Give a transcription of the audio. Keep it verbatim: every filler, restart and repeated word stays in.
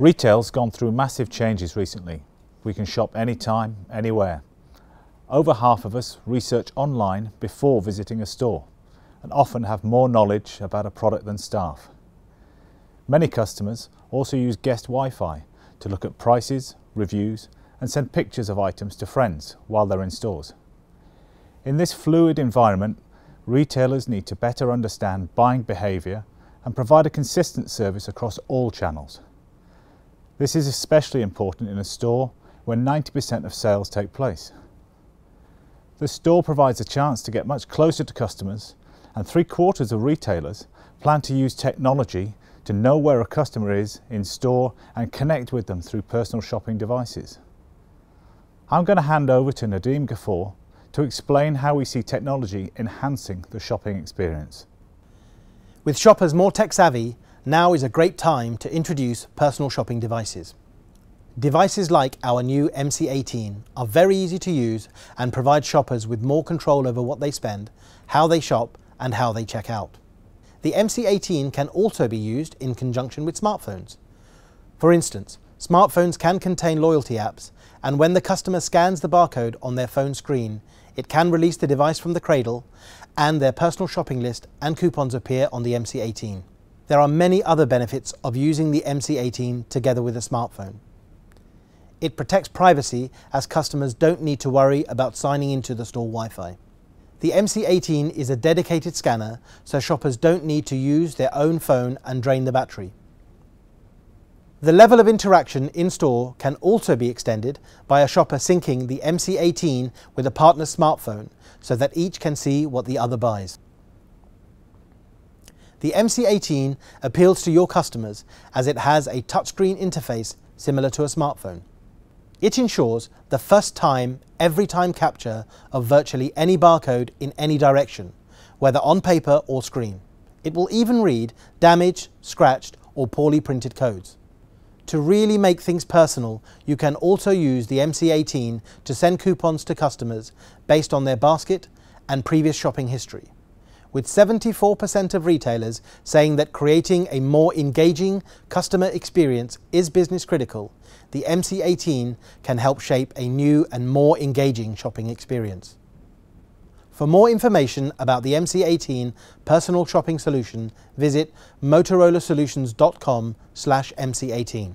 Retail's gone through massive changes recently. We can shop anytime, anywhere. Over half of us research online before visiting a store and often have more knowledge about a product than staff. Many customers also use guest Wi-Fi to look at prices, reviews, and send pictures of items to friends while they're in stores. In this fluid environment, retailers need to better understand buying behaviour and provide a consistent service across all channels. This is especially important in a store where ninety percent of sales take place. The store provides a chance to get much closer to customers, and three quarters of retailers plan to use technology to know where a customer is in store and connect with them through personal shopping devices. I'm going to hand over to Nadeem Ghafoor to explain how we see technology enhancing the shopping experience. With shoppers more tech-savvy, now is a great time to introduce personal shopping devices. Devices like our new M C eighteen are very easy to use and provide shoppers with more control over what they spend, how they shop, and how they check out. The M C eighteen can also be used in conjunction with smartphones. For instance, smartphones can contain loyalty apps, and when the customer scans the barcode on their phone screen, it can release the device from the cradle, and their personal shopping list and coupons appear on the M C eighteen. There are many other benefits of using the M C eighteen together with a smartphone. It protects privacy as customers don't need to worry about signing into the store Wi-Fi. The M C eighteen is a dedicated scanner, so shoppers don't need to use their own phone and drain the battery. The level of interaction in store can also be extended by a shopper syncing the M C eighteen with a partner's smartphone so that each can see what the other buys. The M C eighteen appeals to your customers as it has a touchscreen interface similar to a smartphone. It ensures the first time, every time capture of virtually any barcode in any direction, whether on paper or screen. It will even read damaged, scratched, or poorly printed codes. To really make things personal, you can also use the M C eighteen to send coupons to customers based on their basket and previous shopping history, with seventy-four percent of retailers saying that creating a more engaging customer experience is business critical. The M C eighteen can help shape a new and more engaging shopping experience. For more information about the M C eighteen personal shopping solution, visit motorolasolutions dot com slash M C eighteen.